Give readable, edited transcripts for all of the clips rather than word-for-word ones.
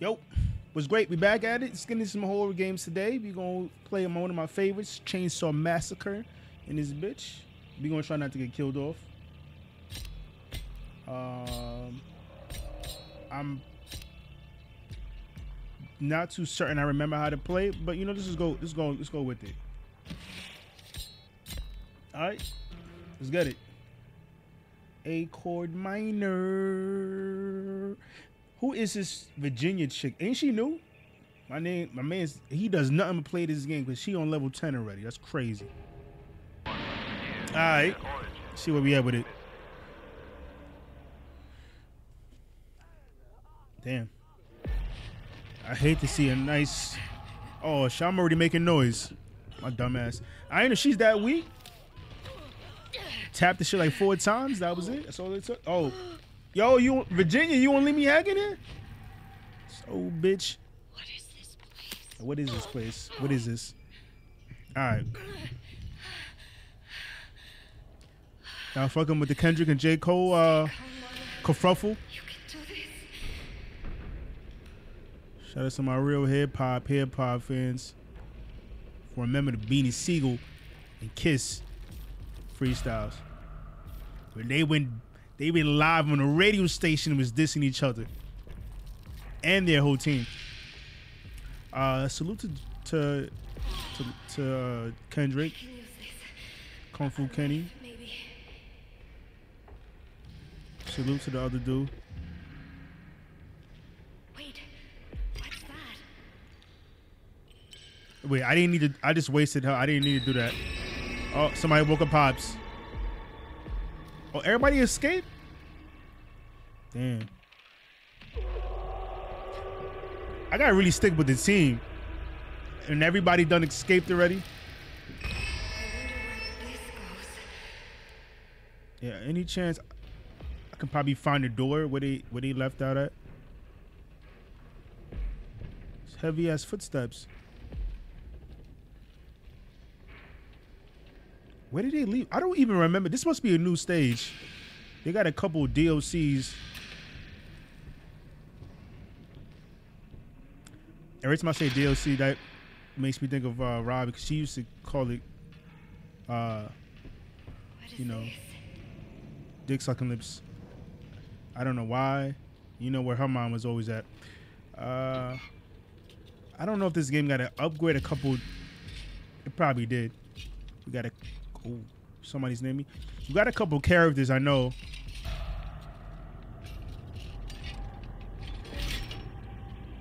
Yo, what's great? We back at it. It's gonna be some horror games today. We gonna play one of my favorites, Chainsaw Massacre, in this bitch. We gonna try not to get killed off. I'm not too certain I remember how to play, but you know, let's go with it. All right, let's get it. A chord minor. Who is this Virginia chick? Ain't she new? My man, he does nothing but play this game because she on level 10 already. That's crazy. All right, let's see where we at with it. Damn. I hate to see a nice. Oh, shit, I'm already making noise. My dumb ass. I ain't know she's that weak. Tapped the shit like 4 times. That was it. That's all it took. Oh. Yo, you Virginia, you won't leave me hanging here? So bitch. What is this place? What is this place? What is this? Alright. Now fucking with the Kendrick and J. Cole kerfuffle. Shout out to my real hip hop fans. For remember the Beanie Siegel and Kiss freestyles. When they went live on the radio station and was dissing each other. And their whole team. Salute to Kendrick. Kung Fu Kenny. Salute to the other dude. Wait, I didn't need to. I just wasted her. I didn't need to do that. Oh, somebody woke up Pops. Oh, everybody escaped? Damn. I gotta really stick with the team. And everybody done escaped already. Yeah, any chance I can probably find a door where they left out at? It's heavy ass footsteps. Where did they leave? I don't even remember. This must be a new stage. They got a couple of DLCs. Every time I say DLC, that makes me think of Rob, because she used to call it, you know, dick sucking lips. I don't know why. You know where her mom was always at. I don't know if this game got to upgrade a couple. It probably did. We got a. Ooh, somebody's naming me. You got a couple characters, I know.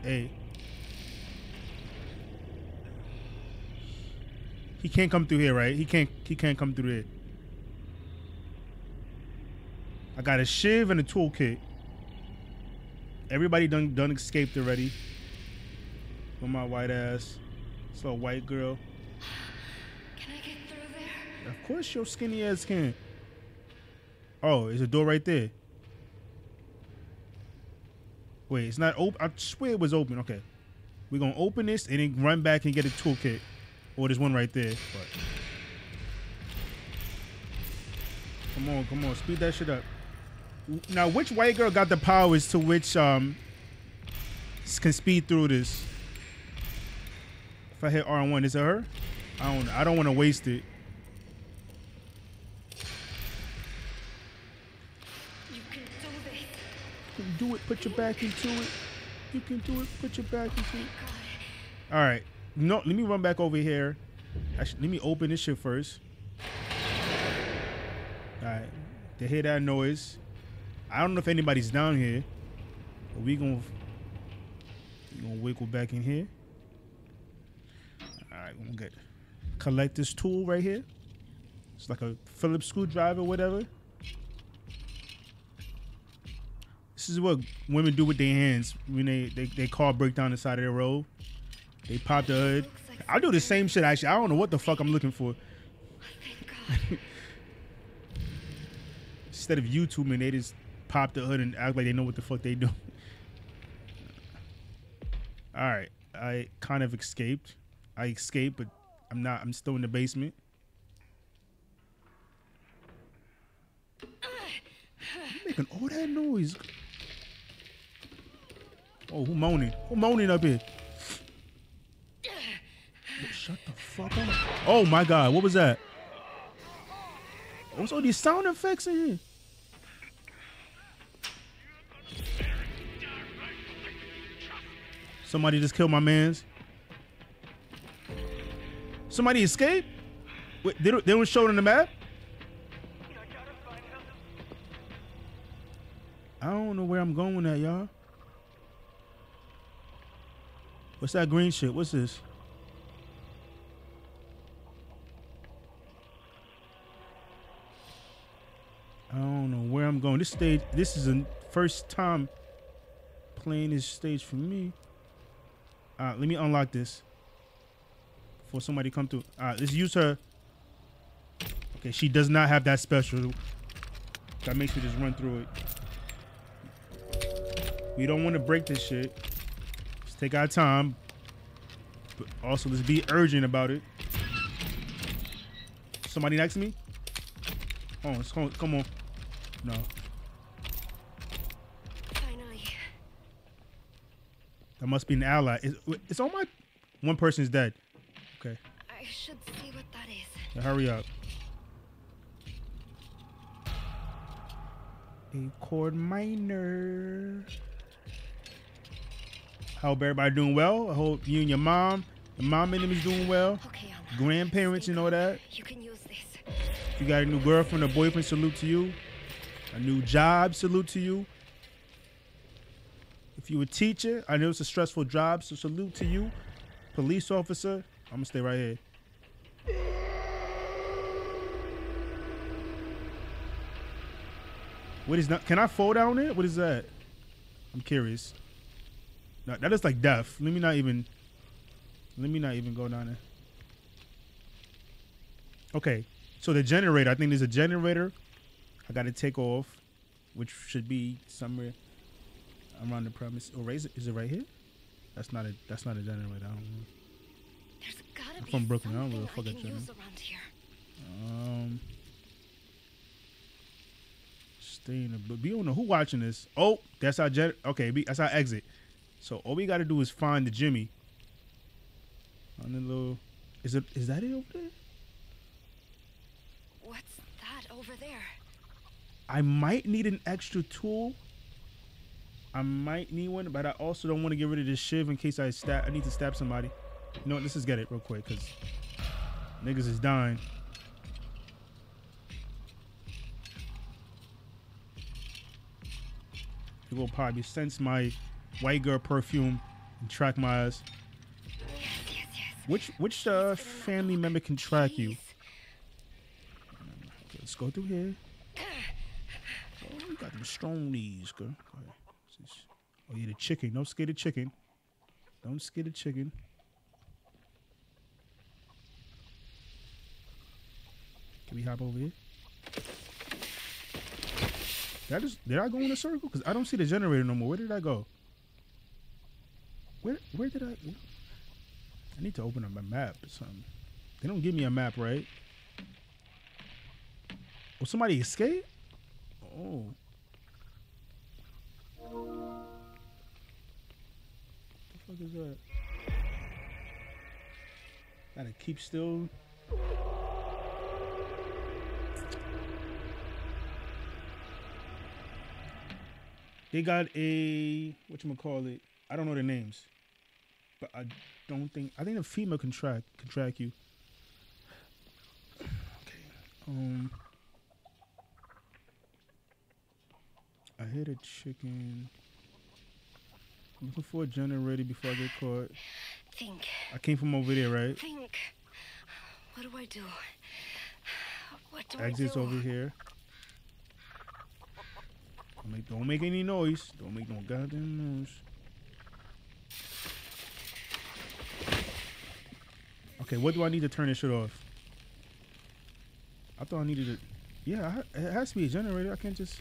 Hey. He can't come through here, right? He can't come through here. I got a shiv and a toolkit. Everybody done escaped already. With my white ass. It's a white girl. Of course your skinny ass can. Oh, there's a door right there. Wait, it's not open. I swear it was open. Okay. We're going to open this and then run back and get a toolkit. Oh, there's one right there. But... Come on. Speed that shit up. Now, which white girl got the powers to which can speed through this? If I hit R1, is it her? I don't want to waste it. Do it, put your back into it. You can do it, put your back into it. All right, no, let me run back over here. Actually, let me open this shit first. All right, they hear that noise. I don't know if anybody's down here, but we gonna wiggle back in here. All right, we're gonna collect this tool right here. It's like a Phillips screwdriver, whatever. This is what women do with their hands when they car break down the side of their road. They pop the hood. I do the same shit, actually. I don't know what the fuck I'm looking for. Instead of YouTubing, they just pop the hood and act like they know what the fuck they do. All right, I kind of escaped. I escaped, but I'm not. I'm still in the basement. I'm making all that noise. Oh, who moaning? Who moaning up here? Shut the fuck up. Oh my God, what was that? What's all these sound effects in here? Somebody just killed my mans. Somebody escaped? Wait, they don't show it on the map? I don't know where I'm going at, y'all. What's that green shit? What's this? I don't know where I'm going. This stage, this is the first time playing this stage for me. All right, let me unlock this before somebody come through. All right, let's use her. Okay, she does not have that special. That makes me just run through it. We don't want to break this shit. Let's take our time. But also, let's be urgent about it. Somebody next to me? Oh, come on. No. Finally. That must be an ally. It's on my... One person's dead. Okay. I should see what that is. Now hurry up. A chord minor. I hope everybody doing well. I hope you and your mom and them is doing well. Okay, grandparents and all that. You can use this. You got a new girlfriend or boyfriend, salute to you. A new job, salute to you. If you a teacher, I know it's a stressful job, so salute to you. Police officer, I'm gonna stay right here. What is that? Can I fall down there? What is that? I'm curious. No, that is like death. Let me not even go down there. Okay. So the generator, I think there's a generator. I got to take off, which should be somewhere around the premise. Or is it right here? That's not a generator. I don't know. I'm from Brooklyn. I don't really fuck that generator. But we don't know who watching this. Oh, that's our gen. Okay, that's our exit. So all we got to do is find the Jimmy. On the little, is that it over there? What's that over there? I might need an extra tool. I might need one, but I also don't want to get rid of this shiv in case I stab. I need to stab somebody. You know what? Let's just get it real quick because niggas is dying. You will probably sense my white girl perfume and track my ass. Yes. Which family member can track you? Let's go through here. Oh, you got them strong knees, girl. Oh, yeah, the chicken. Don't scare the chicken. Don't scare the chicken. Can we hop over here? Did I go in a circle? Because I don't see the generator no more. Where did I go? Where did I... I need to open up my map or something. They don't give me a map, right? Will somebody escape? Oh. What the fuck is that? Gotta keep still. They got a whatchamacallit. I don't know the names. But I think a female can track you. Okay. I hit a chicken. I'm looking for a generator before I get caught. Think. I came from over there, right? Think. What do I do? What do I do? Exit's over here. Don't make any noise. Don't make no goddamn noise. Okay, what do I need to turn this shit off? I thought I needed it. Yeah, it has to be a generator. I can't just...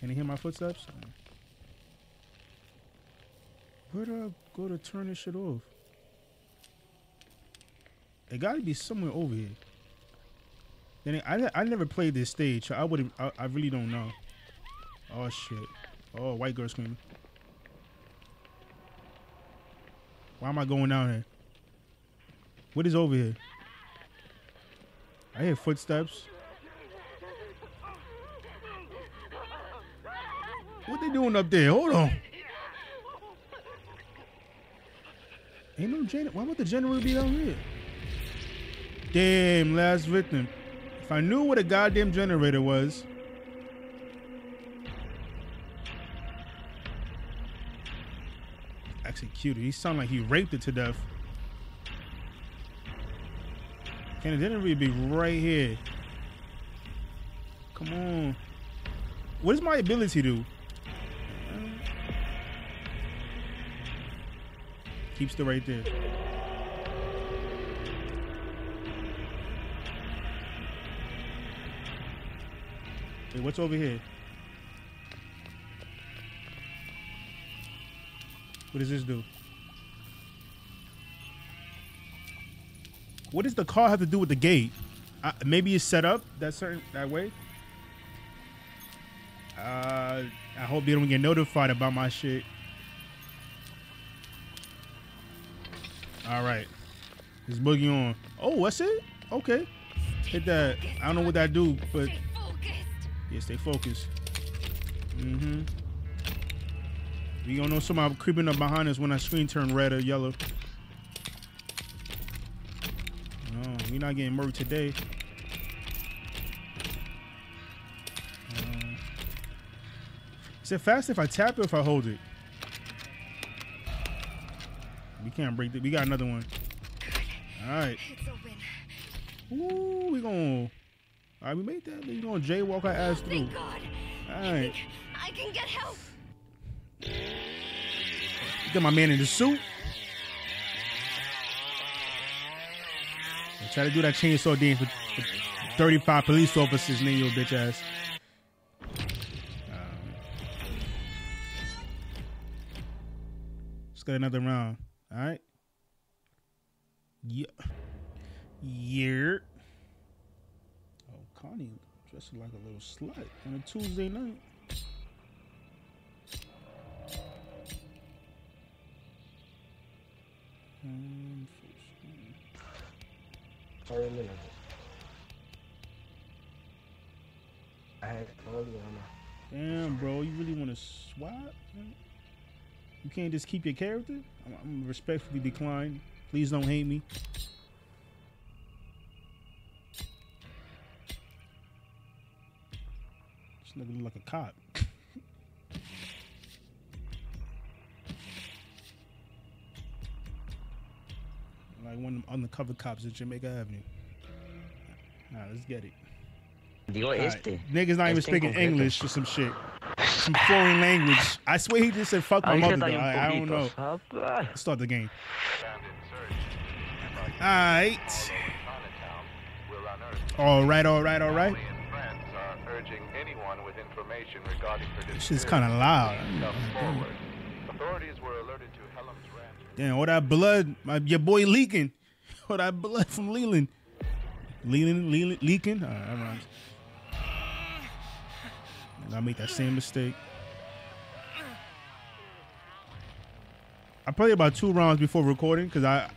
Can you hear my footsteps? Where do I go to turn this shit off? It gotta be somewhere over here. Then I never played this stage, so I really don't know. Oh shit. Oh, white girl screaming. Why am I going down here? What is over here? I hear footsteps. What they doing up there? Hold on. Ain't no janitor. Why would the janitor be down here? Damn, last victim. If I knew what a goddamn generator was. Executed. He sounded like he raped it to death. And it didn't really be right here. Come on. What does my ability do? Keeps it right there. Hey, what's over here? What does this do? What does the car have to do with the gate? Maybe it's set up that way. I hope they don't get notified about my shit. All right, let's boogie on. Oh, that's it? Okay, hit that. I don't know what that do, but yeah, stay focused. Mm-hmm. We don't know somebody creeping up behind us when our screen turned red or yellow. No, we're not getting murdered today. Is it fast if I tap it or if I hold it? We can't break it. We got another one. All right. Ooh, we going. All right, we made that. We going jaywalk our ass through. All right. I can get help. You got my man in the suit. Try to do that chainsaw dance with 35 police officers, name your bitch ass. Let's get another round. All right. Yeah. Yeah. Oh, Connie dressed like a little slut on a Tuesday night. Damn, bro, you really want to swap? You can't just keep your character? I'm respectfully decline. Please don't hate me. This nigga look like a cop. Like one of them undercover cops at Jamaica Avenue. Nah, let's get it. Right. Niggas not even speaking English or some shit. Some foreign language. I swear he just said fuck my mother. Though. I don't know. Let's start the game. Alright. Alright, alright, alright. This shit's kind of loud. Authorities were alerted to Helen's ranch. Damn, all that blood. Your boy leaking. All that blood from Leland. Leland, leaking? All right, all right. I made that same mistake. I played about 2 rounds before recording because I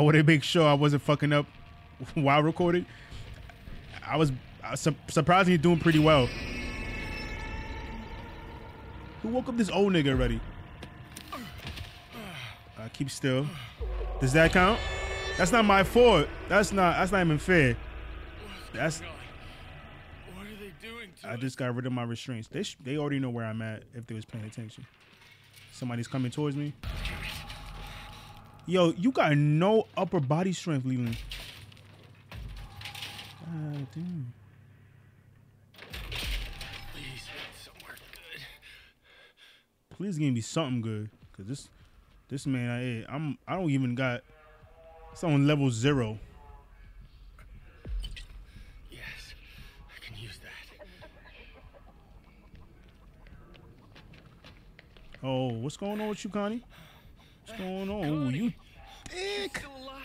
wanted to make sure I wasn't fucking up while recording. I was surprisingly doing pretty well. Who woke up this old nigga already? Keep still. Does that count? That's not my fault. That's not even fair. That's. What are they doing to I just got rid of my restraints. They already know where I'm at if they was paying attention. Somebody's coming towards me. Yo, you got no upper body strength, Leland. God damn. Please, somewhere good. Please give me something good, cause this man I don't even got. It's on level 0. Yes, I can use that. Oh, what's going on with you, Connie? What's going on? Connie, ooh, you dick. Still alive?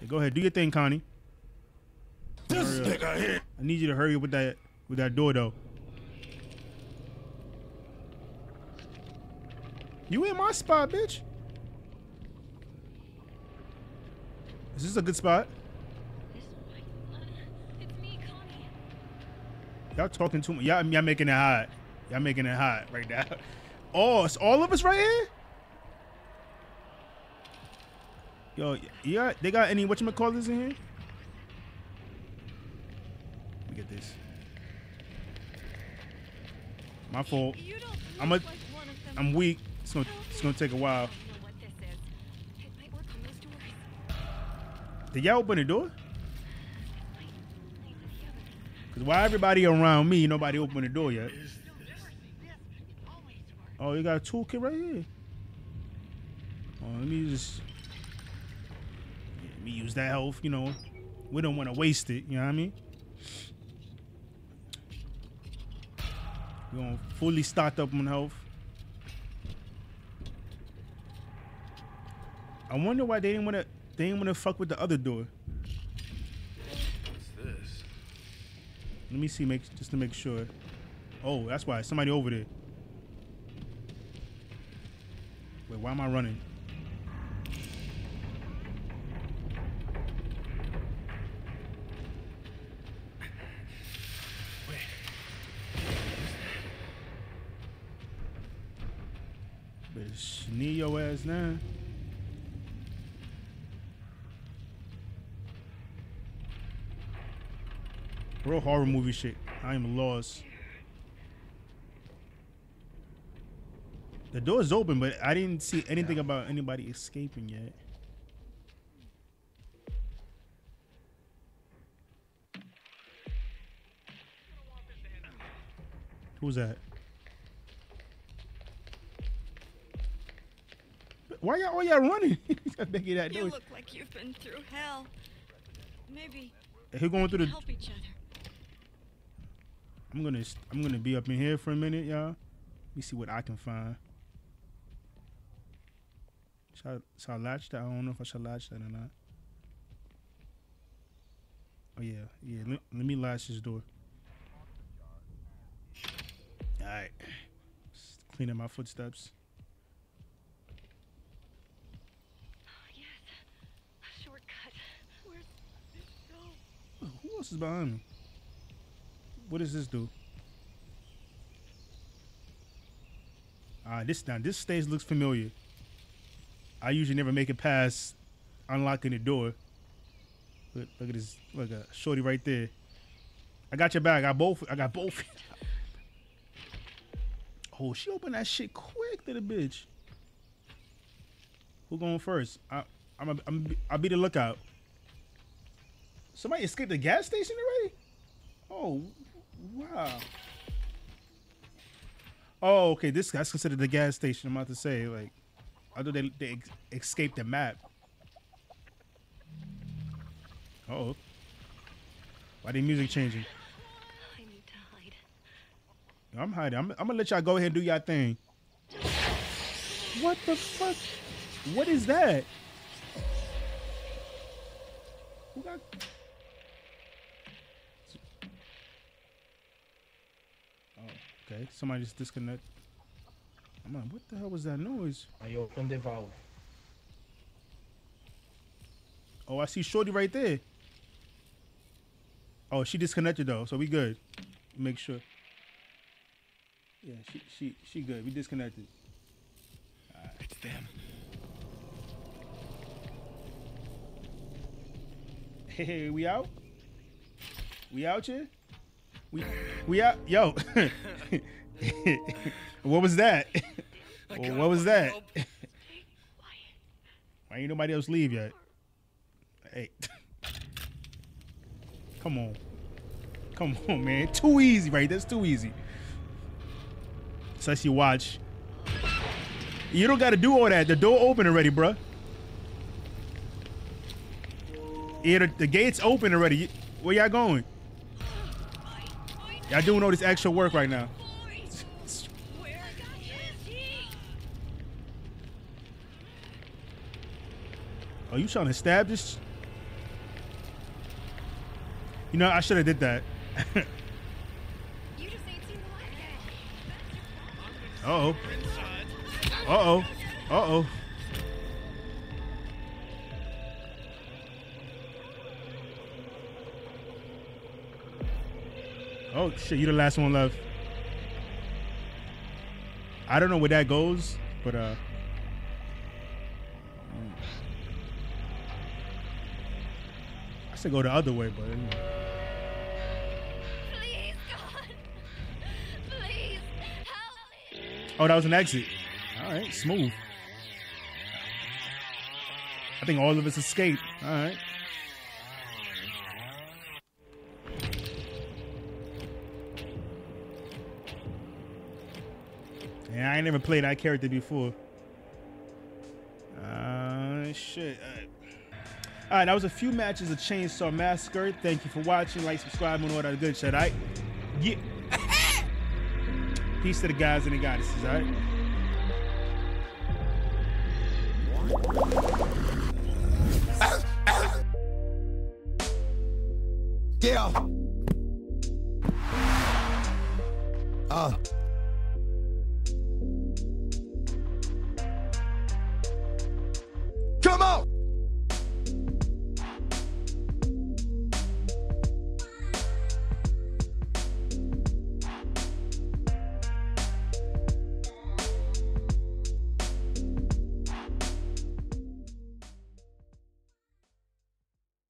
Hey, go ahead, do your thing, Connie. This nigga here. I need you to hurry up with that door, though. You in my spot, bitch. Is this a good spot? Y'all talking too much. Y'all making it hot. Y'all making it hot right now. Oh, it's all of us right here? Yo, yeah, they got any whatchamacallers in here? Let me get this. My fault. I'm weak. It's gonna take a while. Did y'all open the door? Cause why everybody around me, nobody opened the door yet. Oh, you got a toolkit right here. Oh, let me just use that health, you know. We don't want to waste it, you know what I mean? We're gonna fully stock up on health. I wonder why they didn't wanna fuck with the other door. What's this? Let me see, just to make sure. Oh, that's why somebody over there. Wait, why am I running? Better sneak your ass now. Real horror movie shit. I am lost. The door is open, but I didn't see anything about anybody escaping yet. Who's that? Why y'all running? You look like you've been through hell. Maybe. Who going through the? Help each other. I'm gonna be up in here for a minute, y'all. Let me see what I can find. Shall I latch that? I don't know if I should latch that or not. Oh yeah. Let me latch this door. All right. Just cleaning my footsteps. Who else is behind me? What does this do? This stage looks familiar. I usually never make it past unlocking the door. Look at this, look at shorty right there. I got your back. I got both. Oh, she opened that shit quick to the bitch. Who going first? I'll be the lookout. Somebody escaped the gas station already? Oh, wow. Oh, okay. That's considered the gas station. I'm about to say, like, I thought they escaped the map. Uh-oh. Why the music changing? I need to hide. I'm hiding. I'm gonna let y'all go ahead and do y'all thing. What the fuck? What is that? Who got? Okay, somebody just disconnect. I'm like, what the hell was that noise? I opened the valve. Oh, I see shorty right there. Oh, she disconnected though, so we good. Make sure. Yeah, she good. We disconnected. All right. It's them. Hey, we out? We out here? We out, yo. What was that? What was that? Why ain't nobody else leave yet? Hey, come on, man. Too easy, right? That's too easy. So you watch. You don't gotta do all that. The door open already, bruh. Yeah, the gate's open already. Where y'all going? Y'all doing all this extra work right now. Where is he? Oh, you trying to stab this? You know, I should have did that. Uh oh. Uh-oh. Uh-oh. Oh, shit, you the last one left. I don't know where that goes, but I should go the other way, but anyway. Oh, that was an exit. All right, smooth. I think all of us escaped. All right. Yeah, I ain't never played that character before. Shit. All right, that was a few matches of Chainsaw Massacre. Thank you for watching. Like, subscribe, and all that good shit. All right. Yeah. Peace to the guys and the goddesses, all right? Yeah. Come on.